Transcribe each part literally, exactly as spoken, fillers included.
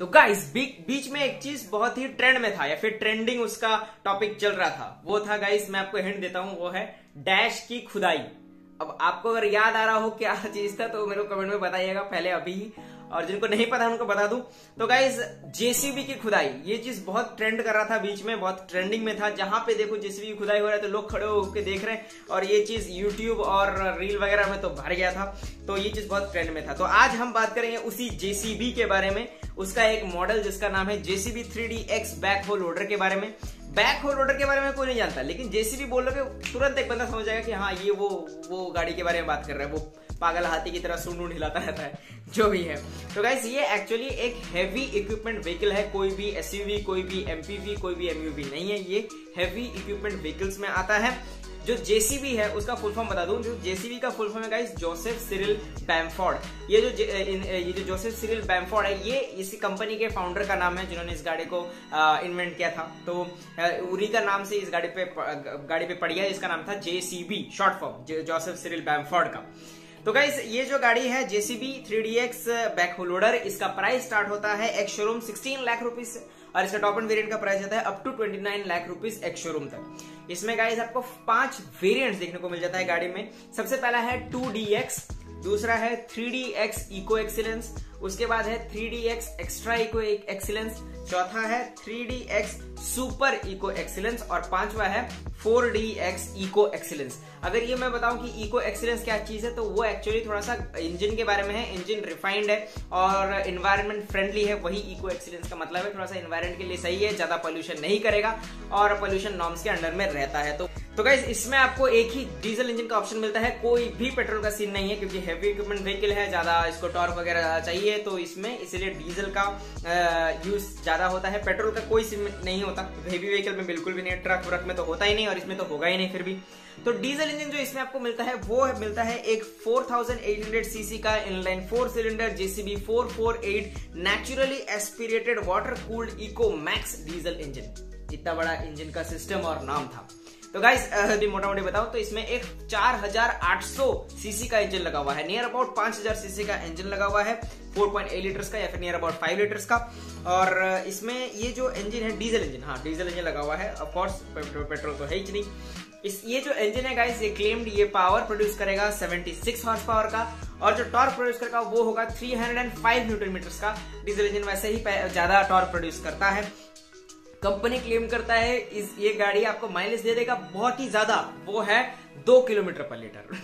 तो गाइस बीच में एक चीज बहुत ही ट्रेंड में था या फिर ट्रेंडिंग उसका टॉपिक चल रहा था, वो था गाइस, मैं आपको हिंट देता हूं, वो है डैश की खुदाई। अब आपको अगर याद आ रहा हो क्या चीज था तो मेरे को कमेंट में बताइएगा पहले अभी ही, और जिनको नहीं पता उनको बता दूं। तो गाइस जेसीबी की खुदाई ये चीज बहुत ट्रेंड कर रहा था, बीच में बहुत ट्रेंडिंग में था। जहां पे देखो जेसीबी की खुदाई हो रहा है तो लोग खड़े होकर देख रहे हैं, और ये चीज यूट्यूब और रील वगैरह में तो भर गया था, तो ये चीज बहुत ट्रेंड में था। तो आज हम बात करेंगे उसी जेसीबी के बारे में, उसका एक मॉडल जिसका नाम है JCB three D X backhoe loader के बारे में। बैकहो लोडर के बारे में कोई नहीं जानता, लेकिन जेसीबी बोलोगे तुरंत एक बंदा समझ जाएगा कि हाँ ये वो वो गाड़ी के बारे में बात कर रहा है, वो पागल हाथी की तरह सूंड हिलाता रहता है जो भी है। तो गाइस ये एक्चुअली एक हैवी इक्विपमेंट व्हीकल है, कोई भी एसयूवी, कोई भी एमपीवी, कोई भी एमयूवी नहीं है, ये हैवी इक्विपमेंट व्हीकल्स में आता है। जो जेसीबी है उसका फुल फॉर्म बता दूं, जो जेसीबी का फुल फॉर्म है गाइस जोसेफ सिरिल बैम्फोर्ड। ये जो ये जो जोसेफ सिरिल बैम्फोर्ड है ये इसी कंपनी के फाउंडर का नाम है जिन्होंने इस गाड़ी को इन्वेंट किया था। तो उरी का नाम से इस गाड़ी पे गाड़ी पे पड़ गया, इसका नाम था JCB, short form Joseph Cyril Bamford का। तो गाइस ये जो गाड़ी है JCB three D X backhoe loader, इसका प्राइस स्टार्ट होता है एक्स शोरूम सोलह लाख रुपीस, और इसका टॉप एंड वेरिएंट का प्राइस जाता है अप टू उनतीस लाख रुपीस एक्स शोरूम तक। इसमें गाइस आपको पांच वेरिएंट्स देखने को मिल जाता है गाड़ी में। सबसे पहला है टू डी एक्स, दूसरा है three D X eco excellence, उसके बाद है three D X extra eco excellence, चौथा है three D X super eco excellence, और पांचवा है four D X eco excellence. अगर ये मैं बताऊं कि इको एक्सीलेंस क्या चीज है, तो वो एक्चुअली थोड़ा सा इंजन के बारे में है। इंजन रिफाइंड है और एनवायरमेंट फ्रेंडली है, वही इको एक्सीलेंस का मतलब है। थोड़ा सा एनवायरमेंट के लिए सही है, ज्यादा पॉल्यूशन नहीं करेगा और पॉल्यूशन नॉर्म्स के अंडर में रहता है। तो तो गाइस इसमें आपको एक ही डीजल इंजन का ऑप्शन मिलता है, कोई भी पेट्रोल का सीन नहीं है, क्योंकि हैवी इक्विपमेंट व्हीकल है, ज्यादा इसको टॉर्क वगैरह चाहिए, तो इसमें इसलिए डीजल का यूज ज्यादा होता है, पेट्रोल का कोई सीन नहीं होता हैवी व्हीकल में, बिल्कुल भी नहीं। ट्रक व्रक में तो होता ही नहीं और इसमें तो होगा ही नहीं। फिर भी तो डीजल इंजन जो इसमें आपको मिलता है वो मिलता है एक four thousand eight hundred CC का inline four cylinder JCB four four eight naturally aspirated water cooled Ecomax diesel engine. इतना बड़ा इंजन का सिस्टम और नाम था। तो गाइस मोटा मोटी बताऊं तो इसमें एक four thousand eight hundred CC का इंजन लगा हुआ है, नियर अबाउट पांच हज़ार सीसी का इंजन लगा हुआ है, फोर पॉइंट एट लीटर्स का या फिर नियर अबाउट फाइव लीटर्स का। और इसमें ये जो इंजन है डीजल इंजन, हाँ डीजल इंजन लगा हुआ है, ऑफ कोर्स पेट्रोल तो है ही नहीं। इस ये जो इंजन है गाइस ये क्लेम्ड ये पावर प्रोड्यूस करेगा छिहत्तर हॉर्स पावर का, और जो टॉर्क प्रोड्यूस करेगा वो होगा तीन सौ पाँच न्यूटन मीटर्स का। डीजल इंजन वैसे ही ज्यादा टॉर्क प्रोड्यूस करता है। कंपनी क्लेम करता है इस ये गाड़ी आपको माइलेज दे देगा बहुत ही ज्यादा, वो है दो किलोमीटर पर लीटर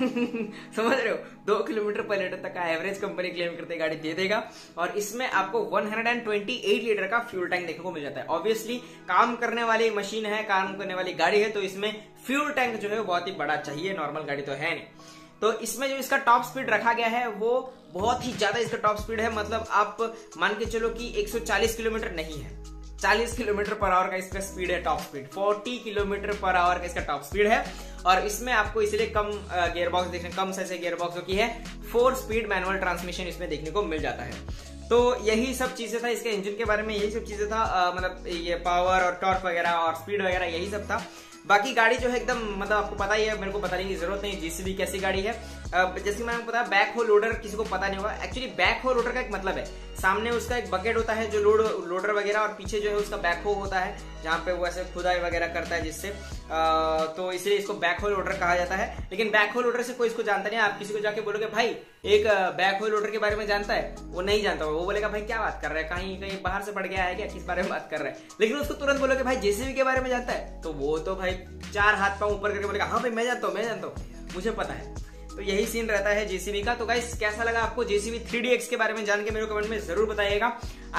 समझ रहे हो, दो किलोमीटर पर लीटर तक का एवरेज कंपनी क्लेम करते गाड़ी दे देगा। और इसमें आपको एक सौ अट्ठाईस लीटर का फ्यूल टैंक देखने को मिल जाता है। ऑब्वियसली काम करने वाली मशीन है, काम करने वाली गाड़ी है, तो इसमें फ्यूल टैंक जो है बहुत ही बड़ा चाहिए, नॉर्मल गाड़ी तो है नहीं। तो इसमें जो इसका टॉप स्पीड रखा गया है वो बहुत ही ज्यादा इसका टॉप स्पीड है, मतलब आप मान के चलो कि एक सौ चालीस किलोमीटर नहीं है, चालीस किलोमीटर पर आवर का इसका स्पीड है, टॉप स्पीड चालीस किलोमीटर पर आवर का इसका टॉप स्पीड है। और इसमें आपको इसलिए कम गियरबॉक्स देखने कम से गियरबॉक्स होती है, फोर स्पीड मैनुअल ट्रांसमिशन इसमें देखने को मिल जाता है। तो यही सब चीजें था इसके इंजन के बारे में, यही सब चीजें था, मतलब ये पावर और टॉर्क वगैरह और स्पीड वगैरह यही सब था। बाकी गाड़ी जो है एकदम, मतलब आपको पता ही है, मेरे को बताने की जरूरत नहीं जेसीबी कैसी गाड़ी है। जैसे कि मैंने आपको बताया बैकहो लोडर किसी को पता नहीं होगा। एक्चुअली बैकहो लोडर का एक मतलब है, सामने उसका एक बकेट होता है जो लोड लोडर वगैरह, और पीछे जो है उसका बैकहो होता है जहाँ पे वो ऐसे खुदाई वगैरह करता है जिससे, तो इसलिए इसको बैकहो लोडर कहा जाता है। लेकिन बैकहो लोडर से कोई इसको जानता नहीं। आप किसी को जाके बोलोगे भाई एक बैकहो लोडर के बारे में जानता है, वो नहीं जानता, वो बोलेगा भाई क्या बात कर रहा है, कहीं कहीं बाहर से पड़ गया है क्या, किस बारे में बात कर रहा है। लेकिन उसको तुरंत बोलोगे भाई जेसीबी के बारे में जानता है, तो वो तो भाई चार हाथ पांव ऊपर करके बोलेगा हाँ भाई मैं जानता हूँ मैं जानता हूँ मुझे पता है। तो यही सीन रहता है जेसीबी का। तो गाइस कैसा लगा आपको जेसीबी थ्री डी एक्स के बारे में जान के, मेरे कमेंट में जरूर बताइएगा।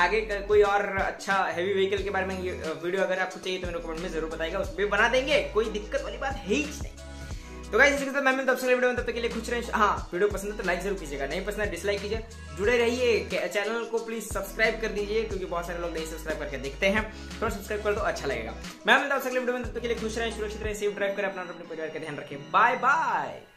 आगे कोई और अच्छा हैवी व्हीकल के बारे में वीडियो अगर आपको चाहिए तो मेरे कमेंट में जरूर बताइएगा, उस पर बना देंगे, कोई दिक्कत वाली बात है ही नहीं। तो गाइस इसके साथ मैं तब से वीडियो में, तब तक के लिए खुश रहिए। हाँ वीडियो पसंद है तो लाइक जरूर कीजिएगा, नहीं पसंद है डिसलाइक कीजिए। जुड़े रहिए, चैनल को प्लीज सब्सक्राइब कर दीजिए क्योंकि बहुत सारे लोग नहीं सब्सक्राइब करके देखते हैं, थोड़ा सब्सक्राइब कर दो अच्छा लगेगा। मैं तब से वीडियो में, तब तक के लिए खुश रहें, सुरक्षित रहें, सेफ ड्राइव करें, अपना और अपने परिवार का ध्यान रखें। Bye bye.